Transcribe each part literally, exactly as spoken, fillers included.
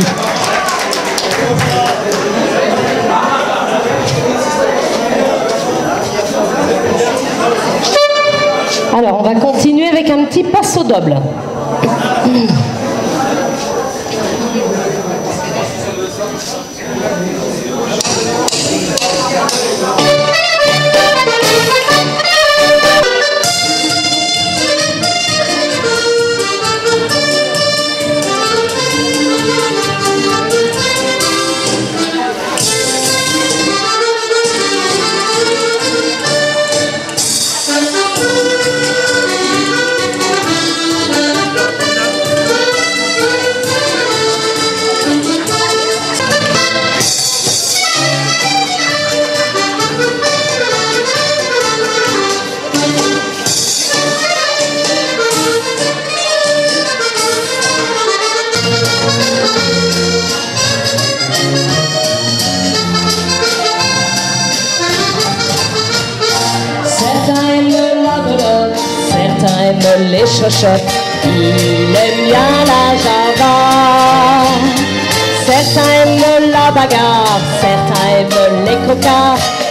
merci. Alors, on va continuer avec un petit passo doble. Les chochottes, il aime bien la java. Certains aiment la bagarre, certains aiment les coca.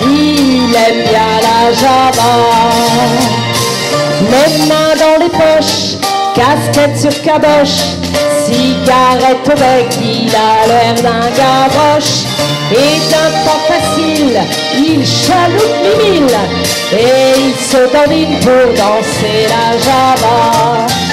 Il aime bien la java. Les mains dans les poches, casquette sur caboche, cigarette au bec, il a l'air d'un gavroche. Et d'un temps facile, il chaloupe mille mille, et il se dandine pour danser la java.